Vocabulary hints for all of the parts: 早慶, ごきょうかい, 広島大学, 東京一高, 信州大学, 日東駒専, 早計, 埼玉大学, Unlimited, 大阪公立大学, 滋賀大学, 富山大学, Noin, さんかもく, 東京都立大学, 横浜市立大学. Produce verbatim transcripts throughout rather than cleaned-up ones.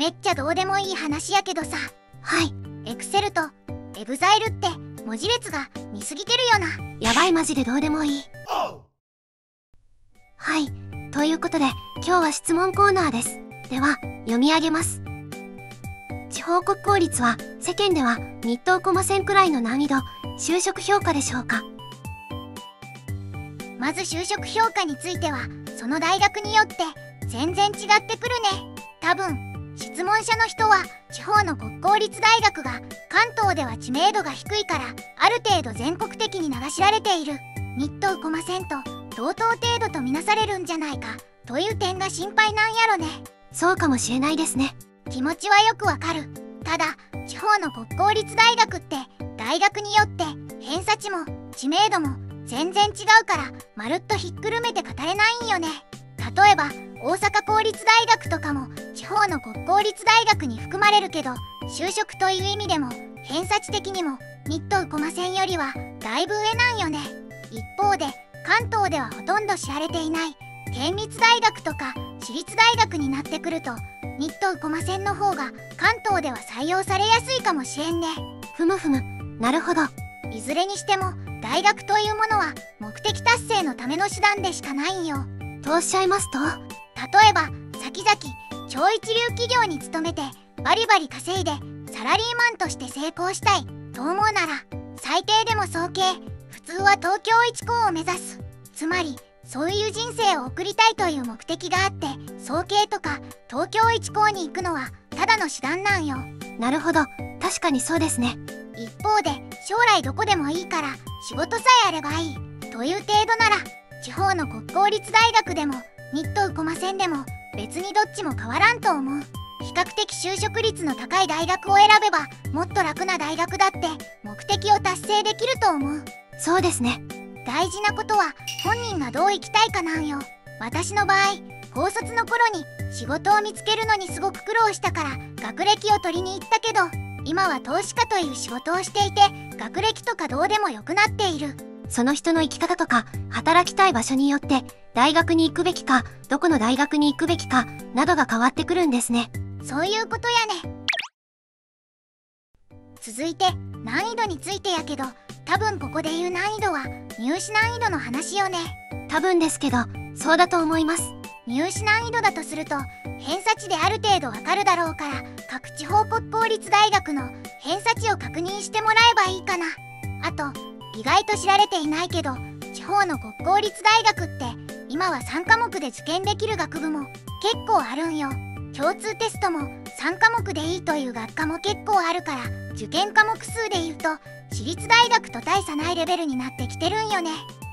めっちゃどうでもいい話やけどさ、はいエクセルとエグザイルって文字列が似すぎてるよな。やばいマジでどうでもいい。はいということで今日は質問コーナーです。では読み上げます。地方国公立は世間では日東駒線くらいの難易度、就職評価でしょうか。まず就職評価についてはその大学によって全然違ってくるね。多分質問者の人は地方の国公立大学が関東では知名度が低いからある程度全国的に名が知られている日東駒線と同等程度とみなされるんじゃないかという点が心配なんやろね。そうかもしれないですね。気持ちはよくわかる。ただ地方の国公立大学って大学によって偏差値も知名度も全然違うからまるっとひっくるめて語れないんよね。例えば大阪公立大学とかも地方の国公立大学に含まれるけど、就職という意味でも偏差値的にも日東駒線よりはだいぶ上なんよね。一方で関東ではほとんど知られていない県立大学とか私立大学になってくると日東駒線の方が関東では採用されやすいかもしれんね。ふむふむ、なるほど。いずれにしても大学というものは目的達成のための手段でしかないんよ。とおっしゃいますと？例えば先々超一流企業に勤めてバリバリ稼いでサラリーマンとして成功したいと思うなら、最低でも早計普通は東京一高を目指す。つまりそういう人生を送りたいという目的があって、早慶とか東京一高に行くのはただの手段なんよ。なるほど、確かにそうですね。一方で将来どこでもいいから仕事さえあればいいという程度なら、地方の国公立大学でも日東駒線でも別にどっちも変わらんと思う。比較的就職率の高い大学を選べばもっと楽な大学だって目的を達成できると思う。そうですね。大事なことは本人がどう生きたいかなんよ。私の場合高卒の頃に仕事を見つけるのにすごく苦労したから学歴を取りに行ったけど、今は投資家という仕事をしていて学歴とかどうでもよくなっている。その人の生き方とか働きたい場所によって大学に行くべきかどこの大学に行くべきかなどが変わってくるんですね。そういうことやね。続いて難易度についてやけど、多分ここで言う難易度は入試難易度の話よね。多分ですけどそうだと思います。入試難易度だとすると偏差値である程度わかるだろうから、各地方国公立大学の偏差値を確認してもらえばいいかな。あと意外と知られていないけど地方の国公立大学って今はさんかもくで受験できる学部も結構あるんよ。共通テストもさんかもくでいいという学科も結構あるから、受験科目数でいうと私立大学と大差ないレベルになってきてるんよね。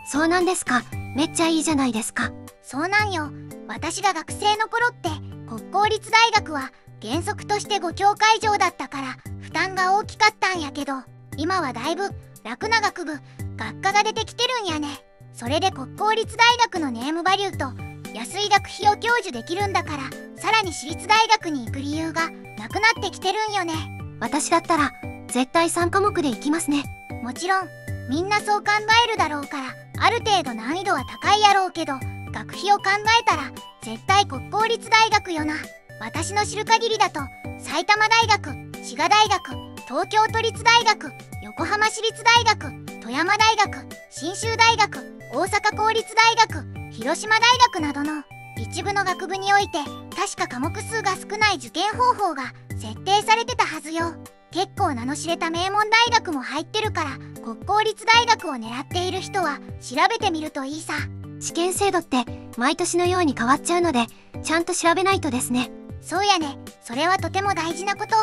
そうなんですか。めっちゃいいじゃないですか。そうなんよ。私が学生の頃って国公立大学は原則としてごきょうかい以上だったから負担が大きかったんやけど、今はだいぶ楽な学部学科が出てきてるんやね。それで国公立大学のネームバリューと安い学費を享受できるんだから、さらに私立大学に行く理由がなくなってきてるんよね。私だったら絶対さんかもくで行きますね。もちろんみんなそう考えるだろうからある程度難易度は高いやろうけど、学費を考えたら絶対国公立大学よな。私の知る限りだと埼玉大学、滋賀大学、東京都立大学、横浜市立大学、富山大学、信州大学、大阪公立大学、広島大学などの一部の学部において確か科目数が少ない受験方法が設定されてたはずよ。結構名の知れた名門大学も入ってるから国公立大学を狙っている人は調べてみるといいさ。試験制度って毎年のように変わっちゃうのでちゃんと調べないとですね。そうやね。それはとても大事なこと。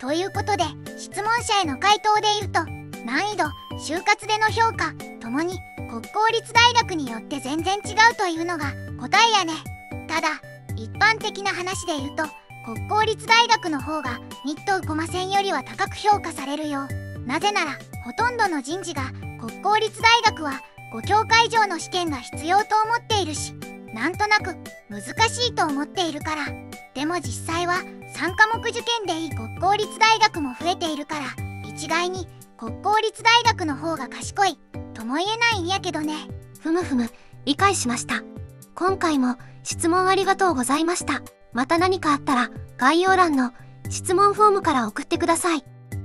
ということで質問者への回答で言うと、難易度、就活での評価ともに国公立大学によって全然違うというのが答えやね。ただ一般的な話で言うと国公立大学の方が日東駒線よりは高く評価されるよ。なぜならほとんどの人事が国公立大学はごきょうかい以上の試験が必要と思っているし、なんとなく難しいと思っているから。でも実際はさんかもく受験でいい国公立大学も増えているから、一概に国公立大学の方が賢いとも言えないんやけどね。ふむふむ、理解しました。今回も質問ありがとうございました。また何かあったら概要欄の質問フォームから送ってください。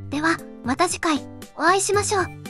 ではまた次回お会いしましょう。